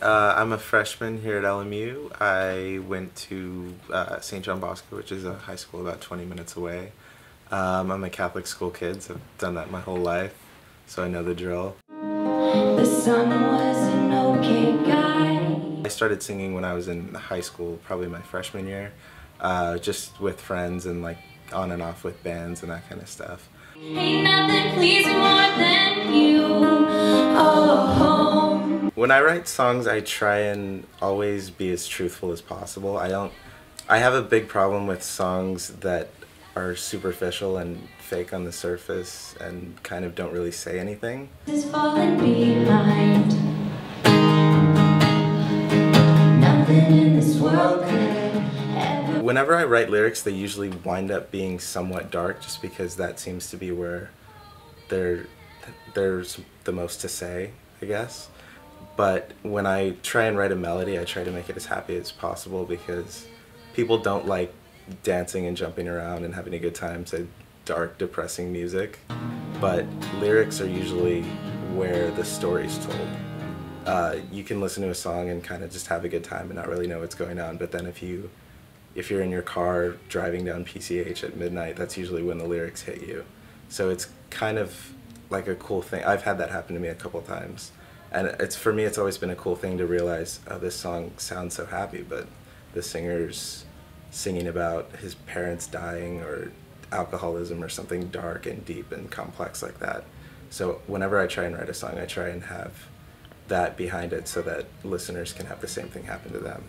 I'm a freshman here at LMU. I went to St. John Bosco, which is a high school about 20 minutes away. I'm a Catholic school kid, so I've done that my whole life, so I know the drill. The sun was an okay guy. I started singing when I was in high school, probably my freshman year, just with friends and like on and off with bands and that kind of stuff. Ain't nothing pleasing more than you. Oh. When I write songs, I try and always be as truthful as possible. I have a big problem with songs that are superficial and fake on the surface and kind of don't really say anything. This is falling behind. Nothing in this world could ever. Whenever I write lyrics, they usually wind up being somewhat dark, just because that seems to be where there's the most to say, I guess. But when I try and write a melody, I try to make it as happy as possible, because people don't like dancing and jumping around and having a good time to dark, depressing music. But lyrics are usually where the story's told. You can listen to a song and kind of just have a good time and not really know what's going on, but then if you're in your car driving down PCH at midnight, that's usually when the lyrics hit you. So it's kind of like a cool thing. I've had that happen to me a couple times, and for me it's always been a cool thing to realize, oh, this song sounds so happy, but the singer's singing about his parents dying or alcoholism or something dark and deep and complex like that. So whenever I try and write a song, I try and have that behind it so that listeners can have the same thing happen to them.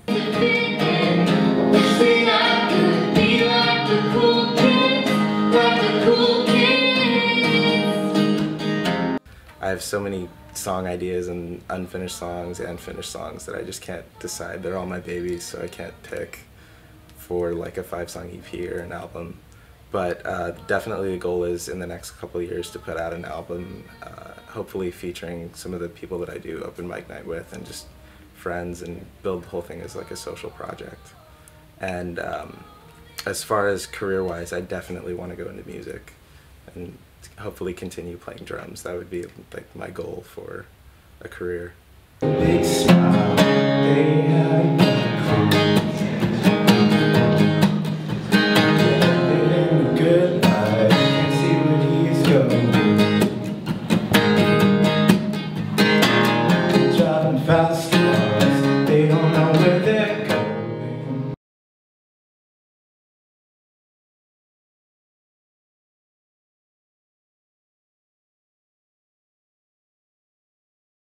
I have so many song ideas and unfinished songs and finished songs that I just can't decide. They're all my babies, so I can't pick for like a 5-song EP or an album. But definitely the goal is in the next couple of years to put out an album, hopefully featuring some of the people that I do open mic night with and just friends, and build the whole thing as like a social project. And as far as career-wise, I definitely want to go into music and hopefully continue playing drums. That would be like my goal for a career. Big smile,